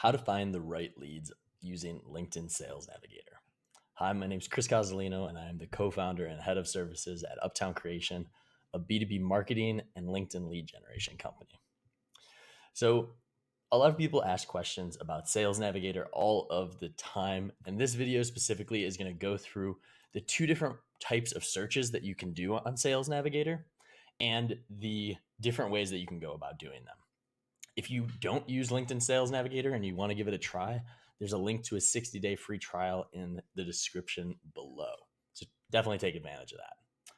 How to find the right leads using LinkedIn Sales Navigator. Hi, my name is Chris Cozzolino, and I am the co-founder and head of services at Uptown Creation, a B2B marketing and LinkedIn lead generation company. So a lot of people ask questions about Sales Navigator all of the time. And this video specifically is going to go through the two different types of searches that you can do on Sales Navigator and the different ways that you can go about doing them. If you don't use LinkedIn Sales Navigator and you want to give it a try, there's a link to a 60-day free trial in the description below. So definitely take advantage of that.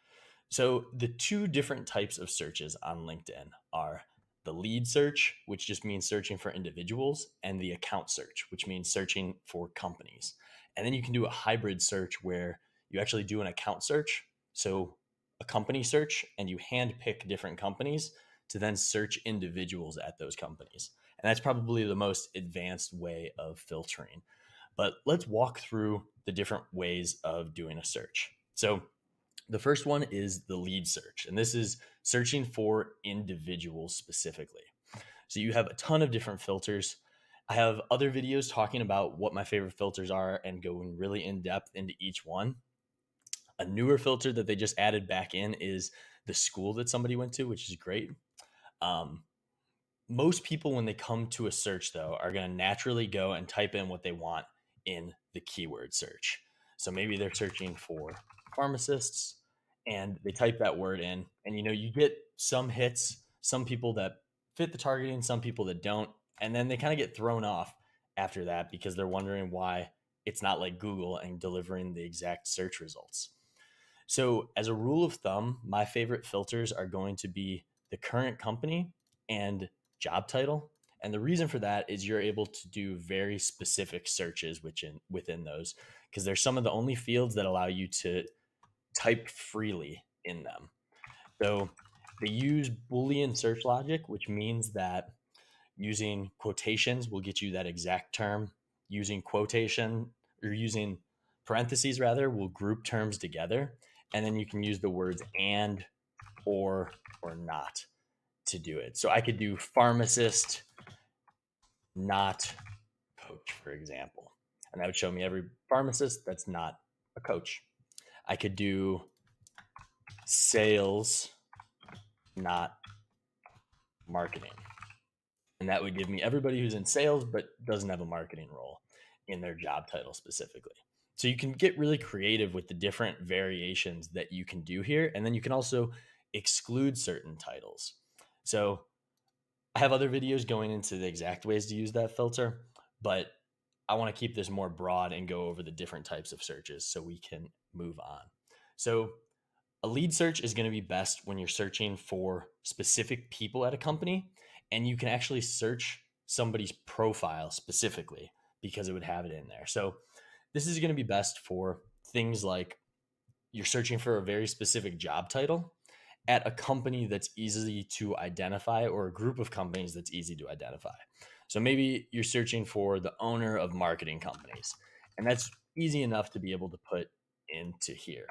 So the two different types of searches on LinkedIn are the lead search, which just means searching for individuals, and the account search, which means searching for companies. And then you can do a hybrid search where you actually do an account search, so a company search, and you handpick different companies to then search individuals at those companies. And that's probably the most advanced way of filtering. But let's walk through the different ways of doing a search. So the first one is the lead search, and this is searching for individuals specifically. So you have a ton of different filters. I have other videos talking about what my favorite filters are and going really in depth into each one. A newer filter that they just added back in is the school that somebody went to, which is great. Most people, when they come to a search though, are going to naturally go and type in what they want in the keyword search. So maybe they're searching for pharmacists and they type that word in, and you know, you get some hits, some people that fit the targeting, some people that don't. And then they kind of get thrown off after that because they're wondering why it's not like Google and delivering the exact search results. So as a rule of thumb, my favorite filters are going to be the current company and job title. And the reason for that is you're able to do very specific searches within those, because they're some of the only fields that allow you to type freely in them. So they use Boolean search logic, which means that using quotations will get you that exact term. Using quotation, or using parentheses rather, will group terms together. And then you can use the words and, or not to do it. So I could do pharmacist, not coach, for example, and that would show me every pharmacist that's not a coach. I could do sales, not marketing, and that would give me everybody who's in sales but doesn't have a marketing role in their job title specifically. So you can get really creative with the different variations that you can do here. And then you can also exclude certain titles. So I have other videos going into the exact ways to use that filter, but I want to keep this more broad and go over the different types of searches so we can move on. So a lead search is going to be best when you're searching for specific people at a company, and you can actually search somebody's profile specifically because it would have it in there. So this is going to be best for things like you're searching for a very specific job title at a company that's easy to identify, or a group of companies that's easy to identify. So maybe you're searching for the owner of marketing companies, and that's easy enough to be able to put into here.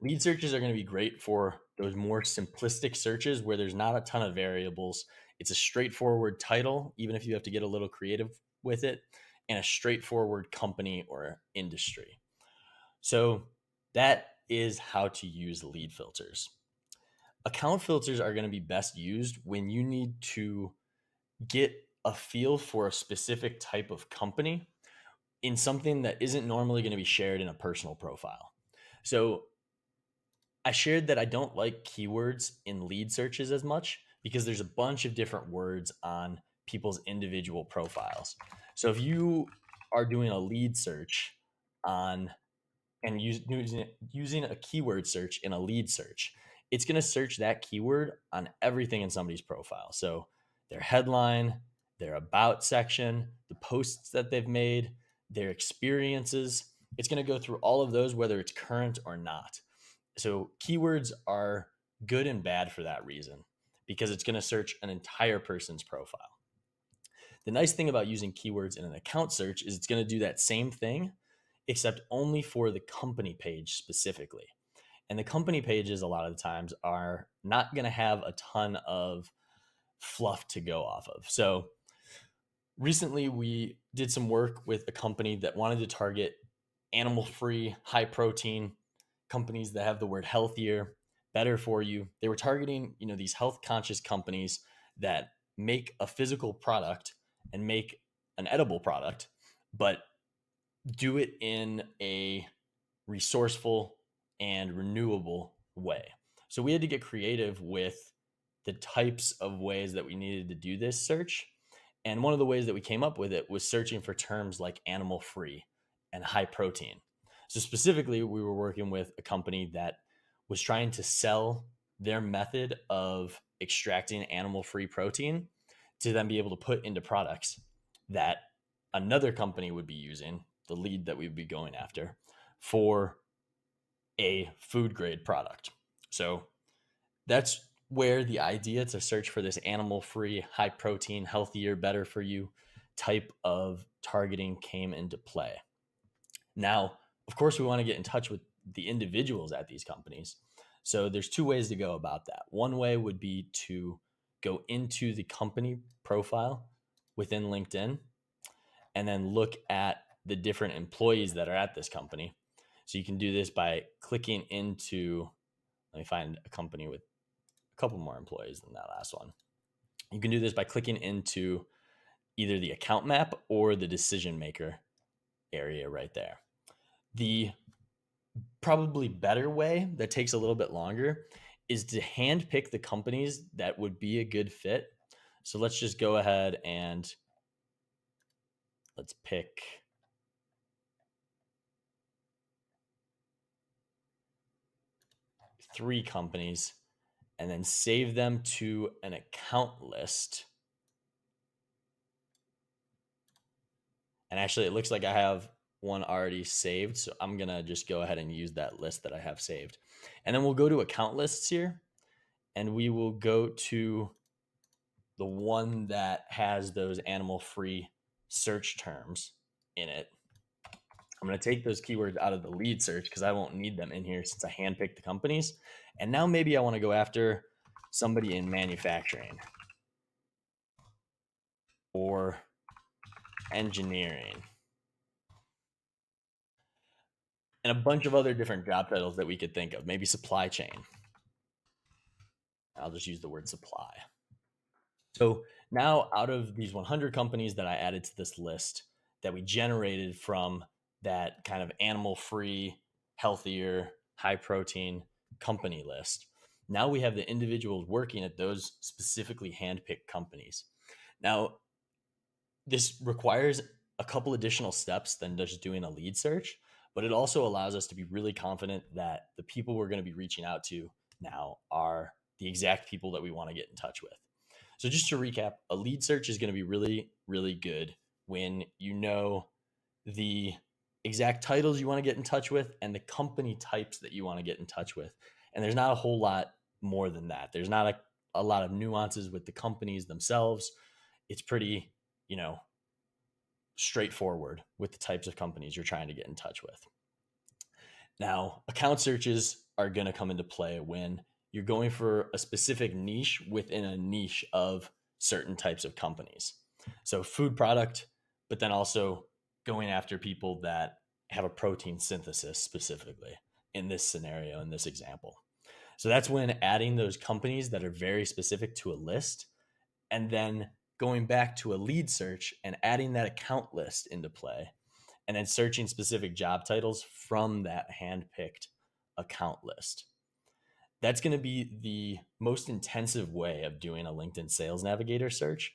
Lead searches are going to be great for those more simplistic searches where there's not a ton of variables. It's a straightforward title, even if you have to get a little creative with it, and a straightforward company or industry. So that is how to use lead filters. Account filters are going to be best used when you need to get a feel for a specific type of company in something that isn't normally going to be shared in a personal profile. So I shared that I don't like keywords in lead searches as much because there's a bunch of different words on people's individual profiles. So if you are doing a lead search on and using a keyword search in a lead search, it's going to search that keyword on everything in somebody's profile. So their headline, their about section, the posts that they've made, their experiences. It's going to go through all of those, whether it's current or not. So keywords are good and bad for that reason, because it's going to search an entire person's profile. The nice thing about using keywords in an account search is it's going to do that same thing, except only for the company page specifically. And the company pages a lot of the times are not going to have a ton of fluff to go off of. So Recently, we did some work with a company that wanted to target animal-free, high-protein companies that have the word healthier, better for you. They were targeting, you know, these health-conscious companies that make a physical product and make an edible product, but do it in a resourceful and renewable way. So we had to get creative with the types of ways that we needed to do this search. And one of the ways that we came up with it was searching for terms like animal-free and high protein. So specifically, we were working with a company that was trying to sell their method of extracting animal-free protein to then be able to put into products that another company would be using, the lead that we'd be going after, for a food grade product. So that's where the idea to search for this animal-free, high protein, healthier, better for you type of targeting came into play. Now, of course, we want to get in touch with the individuals at these companies. So there's two ways to go about that. One way would be to go into the company profile within LinkedIn and then look at the different employees that are at this company. So you can do this by clicking into, let me find a company with a couple more employees than that last one. You can do this by clicking into either the account map or the decision maker area right there. The probably better way that takes a little bit longer is to handpick the companies that would be a good fit. So let's just go ahead and let's pick three companies and then save them to an account list. And actually, it looks like I have one already saved. So I'm going to just go ahead and use that list that I have saved. And then we'll go to account lists here and we will go to the one that has those animal-free search terms in it. I'm going to take those keywords out of the lead search because I won't need them in here since I handpicked the companies. And now maybe I want to go after somebody in manufacturing or engineering and a bunch of other different job titles that we could think of, maybe supply chain. I'll just use the word supply. So now out of these 100 companies that I added to this list that we generated from that kind of animal-free, healthier, high-protein company list, now we have the individuals working at those specifically handpicked companies. Now, this requires a couple additional steps than just doing a lead search, but it also allows us to be really confident that the people we're going to be reaching out to now are the exact people that we want to get in touch with. So just to recap, a lead search is going to be really, really good when you know the exact titles you want to get in touch with and the company types that you want to get in touch with. And there's not a whole lot more than that. There's not a lot of nuances with the companies themselves. It's pretty, you know, straightforward with the types of companies you're trying to get in touch with. Now, account searches are going to come into play when you're going for a specific niche within a niche of certain types of companies. So food product, but then also going after people that have a protein synthesis specifically in this scenario, in this example. So that's when adding those companies that are very specific to a list and then going back to a lead search and adding that account list into play and then searching specific job titles from that handpicked account list. That's going to be the most intensive way of doing a LinkedIn Sales Navigator search,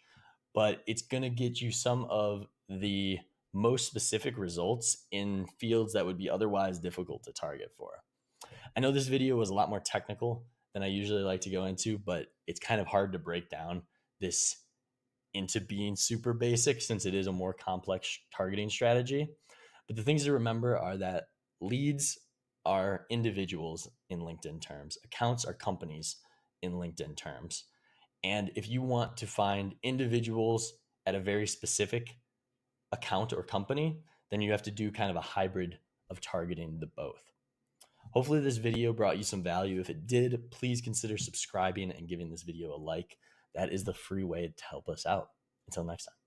but it's going to get you some of the most specific results in fields that would be otherwise difficult to target for. I know this video was a lot more technical than I usually like to go into, but it's kind of hard to break down this into being super basic since it is a more complex targeting strategy. But the things to remember are that leads are individuals in LinkedIn terms, accounts are companies in LinkedIn terms. And if you want to find individuals at a very specific account or company, then you have to do kind of a hybrid of targeting the both. Hopefully this video brought you some value. If it did, please consider subscribing and giving this video a like. That is the free way to help us out. Until next time.